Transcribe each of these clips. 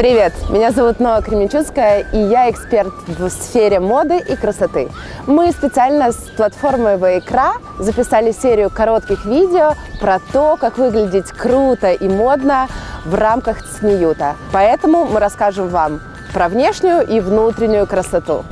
Привет! Меня зовут Ноа Кременчуцкая, и я эксперт в сфере моды и красоты. Мы специально с платформой Вайкра записали серию коротких видео про то, как выглядеть круто и модно в рамках ЦНИЮТа. Поэтому мы расскажем вам про внешнюю и внутреннюю красоту.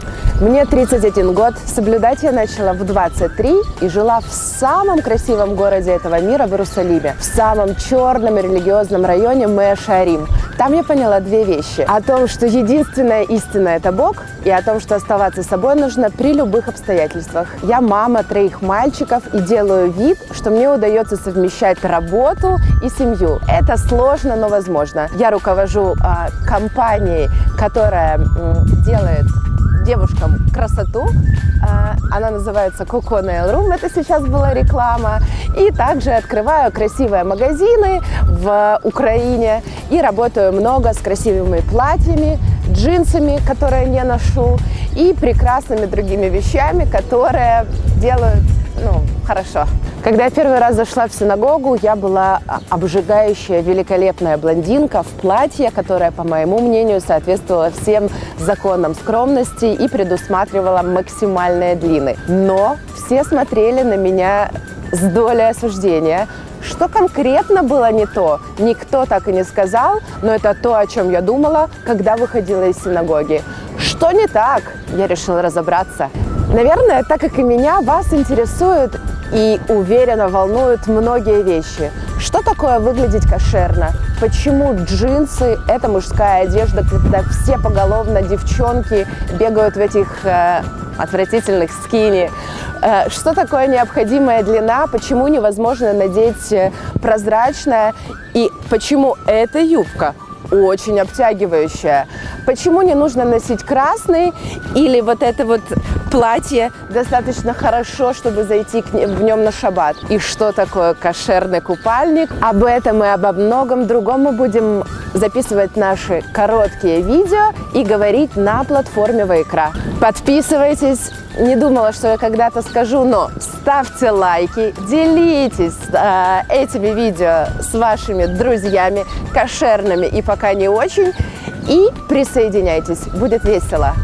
Мне 31 год, соблюдать я начала в 23 и жила в самом красивом городе этого мира, в Иерусалиме, в самом черном и религиозном районе Меа Шеарим. Там я поняла две вещи. О том, что единственная истина – это Бог, и о том, что оставаться собой нужно при любых обстоятельствах. Я мама троих мальчиков и делаю вид, что мне удается совмещать работу и семью. Это сложно, но возможно. Я руковожу компанией, которая делает девушкам красоту. Она называется Coco Nail Room, это сейчас была реклама. И также открываю красивые магазины в Украине и работаю много с красивыми платьями, джинсами, которые не ношу, и прекрасными другими вещами, которые делают, хорошо. Когда я первый раз зашла в синагогу, я была обжигающая, великолепная блондинка в платье, которое, по моему мнению, соответствовало всем законам скромности и предусматривало максимальные длины. Но все смотрели на меня с долей осуждения. Что конкретно было не то, никто так и не сказал, но это то, о чем я думала, когда выходила из синагоги. Что не так? Я решила разобраться. Наверное, так как и меня, вас интересует и, уверенно, волнуют многие вещи. Что такое выглядеть кошерно? Почему джинсы – это мужская одежда, когда все поголовно девчонки бегают в этих отвратительных скини? Что такое необходимая длина? Почему невозможно надеть прозрачное? И почему эта юбка очень обтягивающая? Почему не нужно носить красный или вот это вот платье достаточно хорошо, чтобы зайти в нем на шаббат? И что такое кошерный купальник? Об этом и обо многом другом мы будем записывать наши короткие видео и говорить на платформе Вайкра. Подписывайтесь. Не думала, что я когда-то скажу, но ставьте лайки, делитесь этими видео с вашими друзьями, кошерными и пока не очень, и присоединяйтесь, будет весело.